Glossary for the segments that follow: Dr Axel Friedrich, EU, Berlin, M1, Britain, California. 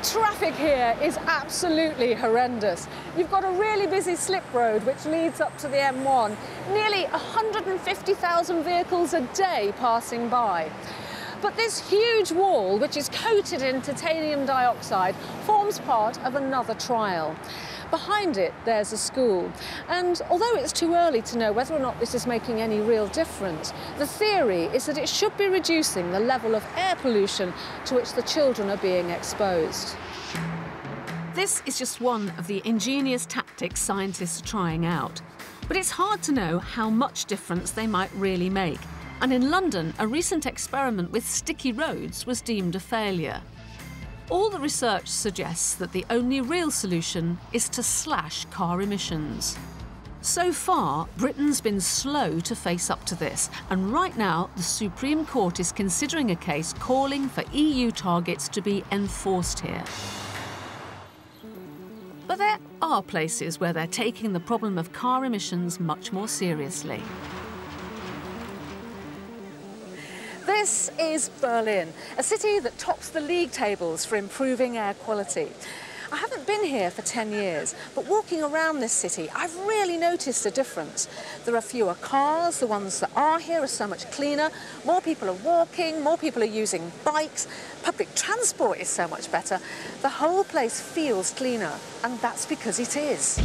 The traffic here is absolutely horrendous. You've got a really busy slip road which leads up to the M1. Nearly 150,000 vehicles a day passing by. But this huge wall, which is coated in titanium dioxide, forms part of another trial. Behind it, there's a school. And although it's too early to know whether or not this is making any real difference, the theory is that it should be reducing the level of air pollution to which the children are being exposed. This is just one of the ingenious tactics scientists are trying out. But it's hard to know how much difference they might really make. And in London, a recent experiment with sticky roads was deemed a failure. All the research suggests that the only real solution is to slash car emissions. So far, Britain's been slow to face up to this, and right now the Supreme Court is considering a case calling for EU targets to be enforced here. But there are places where they're taking the problem of car emissions much more seriously. This is Berlin, a city that tops the league tables for improving air quality. I haven't been here for 10 years, but walking around this city, I've really noticed a difference. There are fewer cars, the ones that are here are so much cleaner, more people are walking, more people are using bikes, public transport is so much better. The whole place feels cleaner, and that's because it is.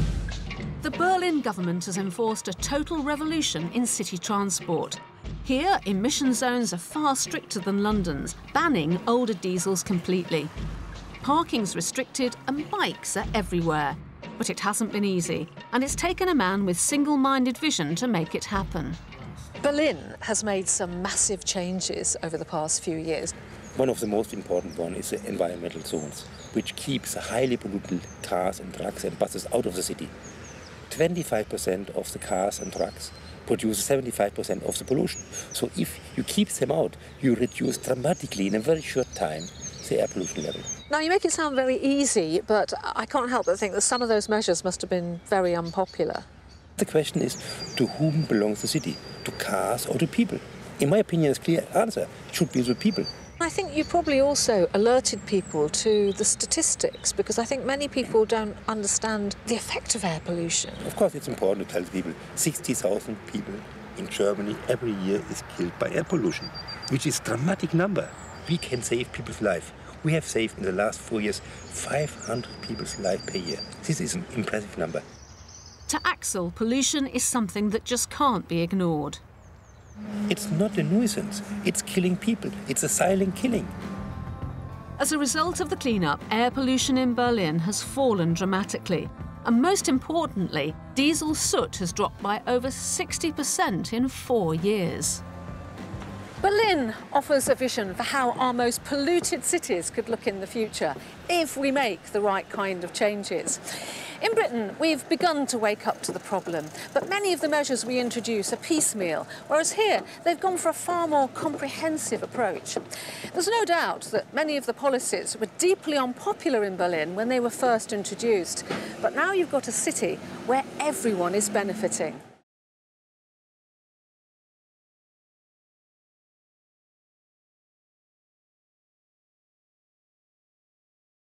The Berlin government has enforced a total revolution in city transport. Here, emission zones are far stricter than London's, banning older diesels completely. Parking's restricted and bikes are everywhere. But it hasn't been easy, and it's taken a man with single-minded vision to make it happen. Berlin has made some massive changes over the past few years. One of the most important ones is the environmental zones, which keeps highly pollutant cars and trucks and buses out of the city. 25% of the cars and trucks produce 75% of the pollution. So if you keep them out, you reduce dramatically in a very short time the air pollution level. Now, you make it sound very easy, but I can't help but think that some of those measures must have been very unpopular. The question is, to whom belongs the city? To cars or to people? In my opinion, it's a clear answer. It should be the people. I think you probably also alerted people to the statistics, because I think many people don't understand the effect of air pollution. Of course, it's important to tell people 60,000 people in Germany every year is killed by air pollution, which is a dramatic number. We can save people's life. We have saved in the last 4 years 500 people's life per year. This is an impressive number. To Axel, pollution is something that just can't be ignored. It's not a nuisance. It's killing people. It's a silent killing. As a result of the cleanup, air pollution in Berlin has fallen dramatically. And most importantly, diesel soot has dropped by over 60% in 4 years. Berlin offers a vision for how our most polluted cities could look in the future, if we make the right kind of changes. In Britain, we've begun to wake up to the problem, but many of the measures we introduce are piecemeal, whereas here, they've gone for a far more comprehensive approach. There's no doubt that many of the policies were deeply unpopular in Berlin when they were first introduced, but now you've got a city where everyone is benefiting.